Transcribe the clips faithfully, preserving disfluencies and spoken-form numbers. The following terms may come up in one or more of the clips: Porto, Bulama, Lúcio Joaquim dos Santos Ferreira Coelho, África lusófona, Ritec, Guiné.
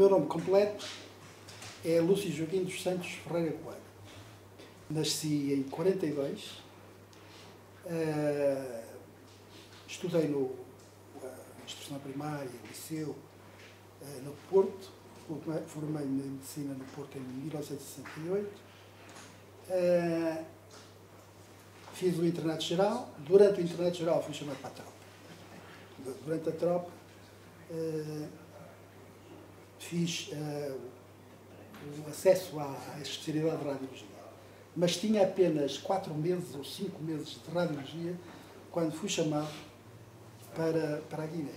meu nome completo é Lúcio Joaquim dos Santos Ferreira Coelho. Nasci em quarenta e dois, uh, estudei no uh, instrução primária, liceu, uh, no Porto, formei-me em medicina no Porto em mil novecentos e sessenta e oito, uh, fiz o internato geral, durante o internato geral fui chamado para a tropa. Durante a tropa uh, fiz uh, o acesso à, à especialidade de radiologia. Mas tinha apenas quatro meses ou cinco meses de radiologia quando fui chamado para, para a Guiné.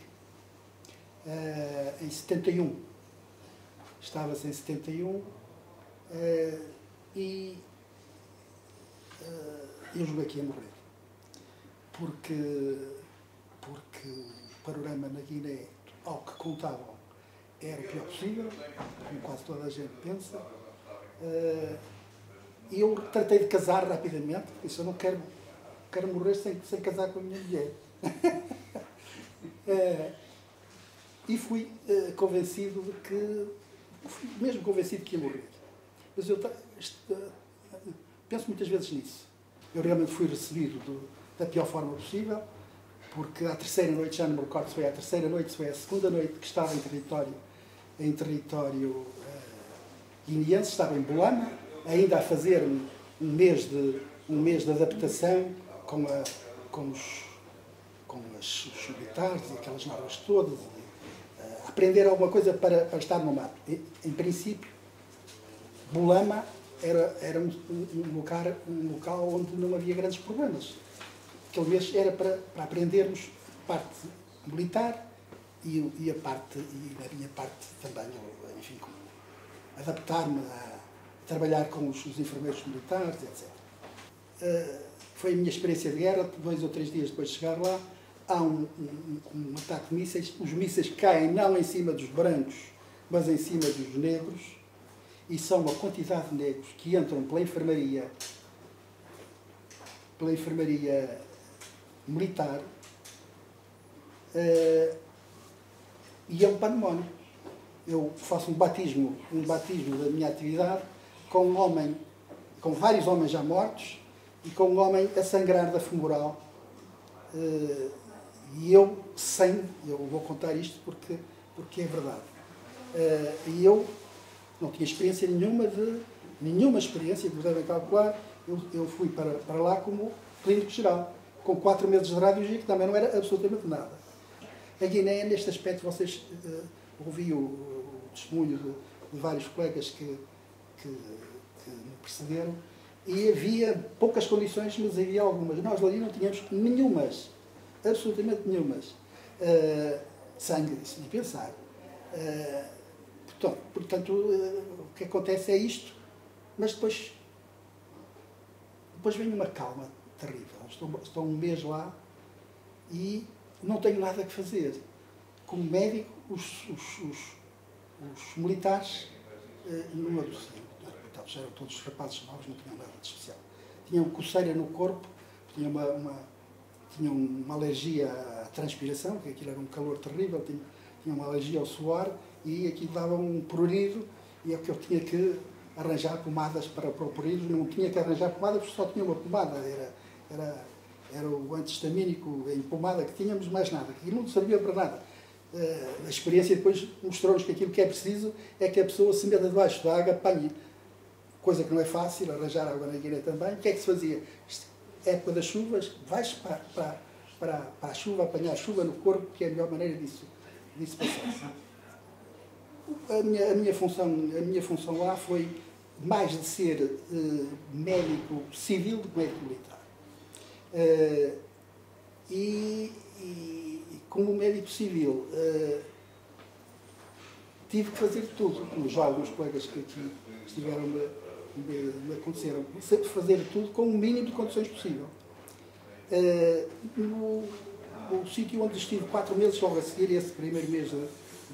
Uh, em setenta e um. Estava-se em setenta e um uh, e uh, eu joguei aqui a morrer. Porque, porque o panorama na Guiné, ao que contavam, era o pior possível, como quase toda a gente pensa. Uh, E eu tratei de casar rapidamente, porque isso eu não quero, quero morrer sem, sem casar com a minha mulher. é, e fui é, convencido de que, fui mesmo convencido que ia morrer. Mas eu este, penso muitas vezes nisso. Eu realmente fui recebido do, da pior forma possível, porque à terceira noite, já não me recordo se foi à terceira noite, se foi à segunda noite que estava em território, em território uh, guineense, estava em Bulama, ainda a fazer um, um, mês, de, um mês de adaptação com, a, com, os, com as, os militares e aquelas normas todas, e, uh, aprender alguma coisa para, para estar no mato. E, em princípio, Bulama era, era um, um, lugar, um local onde não havia grandes problemas. Aquele mês era para, para aprendermos a parte militar e, e, a, parte, e a minha parte também, enfim, adaptar-me a trabalhar com os, os enfermeiros militares, etcétera. Uh, foi a minha experiência de guerra. Dois ou três dias depois de chegar lá, há um, um, um ataque de mísseis. Os mísseis caem não em cima dos brancos, mas em cima dos negros. E são uma quantidade de negros que entram pela enfermaria, pela enfermaria militar. Uh, e é um pandemónio. Eu faço um batismo, um batismo da minha atividade, com um homem, com vários homens já mortos e com um homem a sangrar da femoral. E eu sem, eu vou contar isto porque, porque é verdade. E eu não tinha experiência nenhuma, de, nenhuma experiência, como devem calcular, eu, eu fui para, para lá como clínico geral, com quatro meses de radiologia, que também não era absolutamente nada. A Guiné, neste aspecto, vocês uh, ouviam o, o testemunho de, de vários colegas que Que, que me precederam, e havia poucas condições, mas havia algumas. Nós ali não tínhamos nenhumas, absolutamente nenhumas. Uh, sangue, isso nem pensar. Uh, portanto, portanto uh, o que acontece é isto, mas depois, depois vem uma calma terrível. Estou, estou um mês lá e não tenho nada que fazer. Como médico, os, os, os, os militares uh, não adoeciam. Eram todos os rapazes novos, não tinham nada de especial. Tinham coceira no corpo, tinham uma, uma, tinham uma alergia à transpiração, que aquilo era um calor terrível, tinham, tinham uma alergia ao suor, e aquilo dava um prurido, e é que eu tinha que arranjar pomadas para, para o prurido. Não tinha que arranjar pomadas, porque só tinha uma pomada, era, era, era o antihistamínico em pomada que tínhamos, mais nada, aquilo não servia para nada. A experiência depois mostrou-nos que aquilo que é preciso é que a pessoa se meta debaixo da água, apanhe, coisa que não é fácil, arranjar água na Guiné também. O que é que se fazia? Época das chuvas, vais para, para, para, para a chuva, apanhar a chuva no corpo, que é a melhor maneira disso, disso passar. A minha, a, minha função, a minha função lá foi mais de ser uh, médico civil do que médico militar. Uh, e, e como médico civil, uh, tive que fazer tudo, como já alguns colegas que aqui estiveram me aconteceram, fazer tudo com o mínimo de condições possível. Uh, no, no sítio onde estive quatro meses, logo a seguir, esse primeiro mês de,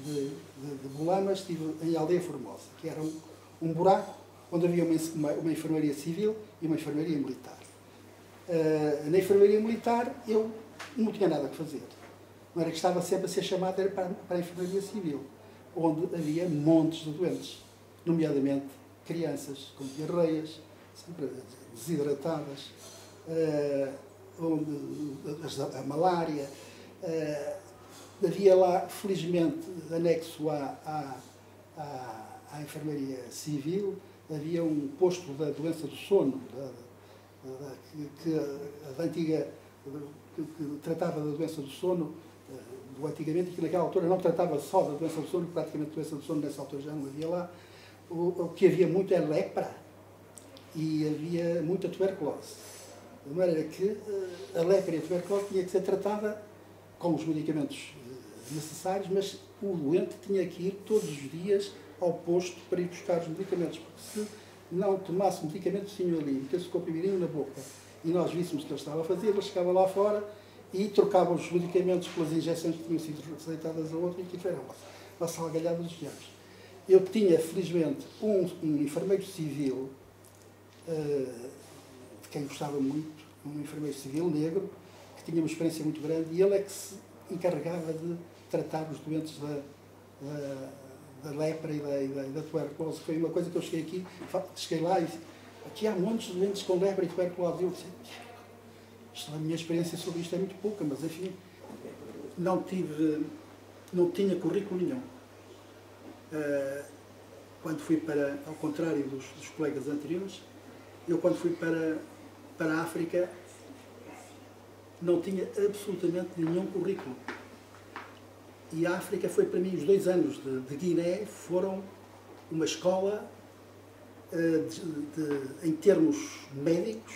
de, de, de Bulama, estive em Aldeia Formosa, que era um, um buraco onde havia uma, uma enfermaria civil e uma enfermaria militar. Uh, na enfermaria militar eu não tinha nada que fazer. Não era que estava sempre a ser chamado, era para, para a enfermaria civil. onde havia montes de doentes, nomeadamente crianças com diarreias, sempre desidratadas, uh, onde a malária. Uh, havia lá, felizmente, anexo à, à, à, à enfermaria civil, havia um posto da doença do sono, da, da, da, que, que da antiga, que, que tratava da doença do sono, do antigamente, que naquela altura não tratava só da doença do sono, praticamente a doença do sono nessa altura já não havia lá. O, o que havia muito era lepra e havia muita tuberculose. De maneira que a lepra e a tuberculose tinha que ser tratada com os medicamentos necessários, mas o doente tinha que ir todos os dias ao posto para ir buscar os medicamentos, porque se não tomasse medicamentos, tinha ali, metesse o comprimidinho na boca e nós víssemos o que ele estava a fazer, ele chegava lá fora e trocava os medicamentos pelas injeções que tinham sido receitadas a outro e que tiveram uma salgalhada dos diabos. Eu tinha, felizmente, um, um enfermeiro civil, uh, de quem gostava muito, um enfermeiro civil negro, que tinha uma experiência muito grande, e ele é que se encarregava de tratar os doentes da, da da lepra e da, e da, da tuberculose. Foi uma coisa que eu cheguei aqui, cheguei lá e disse, aqui há montes de doentes com lepra e tuberculose. Eu disse, isto, a minha experiência sobre isto é muito pouca, mas enfim, não tive, não tinha currículo nenhum. Quando fui para, ao contrário dos, dos colegas anteriores, eu quando fui para, para a África, não tinha absolutamente nenhum currículo. E a África foi para mim, os dois anos de, de Guiné foram uma escola, uh, de, de, em termos médicos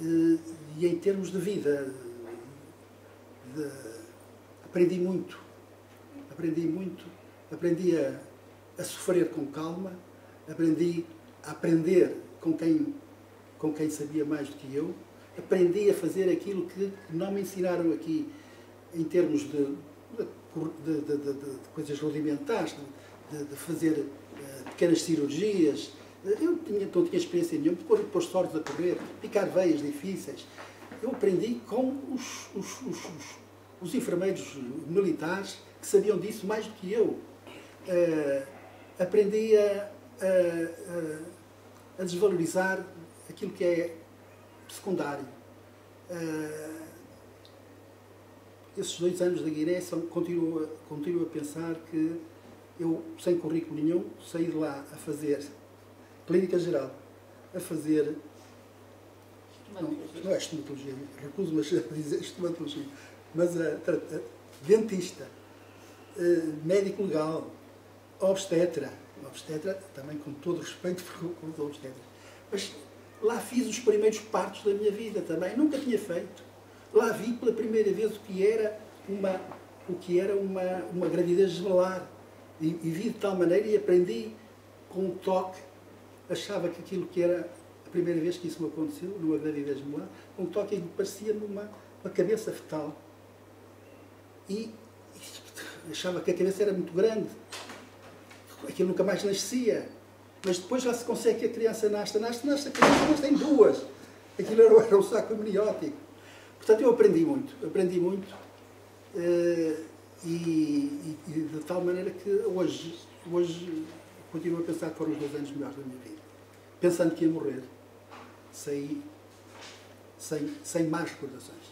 uh, e em termos de vida. De, aprendi muito, aprendi muito, aprendi a, a sofrer com calma, aprendi a aprender com quem, com quem sabia mais do que eu, aprendi a fazer aquilo que não me ensinaram aqui, em termos de, de, de, de, de coisas rudimentares, de, de fazer uh, pequenas cirurgias. Eu tinha, não tinha experiência nenhuma, depois de pôr tortos a correr, picar veias difíceis. Eu aprendi com os, os, os, os, os enfermeiros militares que sabiam disso mais do que eu. Uh, aprendi a, a, a desvalorizar aquilo que é secundário. Uh, Esses dois anos da Guiné, continuo, continuo a pensar que eu, sem currículo nenhum, saí de lá a fazer clínica geral, a fazer... Não, não é estomatologia, recuso-me a dizer estomatologia, mas a, a, a dentista, a, médico legal, obstetra, obstetra também com todo respeito por os obstetras, mas lá fiz os primeiros partos da minha vida também, nunca tinha feito. Lá vi pela primeira vez o que era uma, o que era uma, uma gravidez gemelar. E, e vi de tal maneira e aprendi com um toque. Achava que aquilo que era a primeira vez que isso me aconteceu, numa gravidez gemelar, um toque que parecia-me uma, uma cabeça fetal. E, e achava que a cabeça era muito grande. Aquilo nunca mais nascia. Mas depois já se consegue que a criança nasce, nasce, nasce, a criança nasce em duas. Aquilo era, era um saco amniótico. Portanto, eu aprendi muito, aprendi muito uh, e, e, e de tal maneira que hoje, hoje continuo a pensar que foram os dois anos melhores da minha vida. Pensando que ia morrer, saí sem, sem más recordações.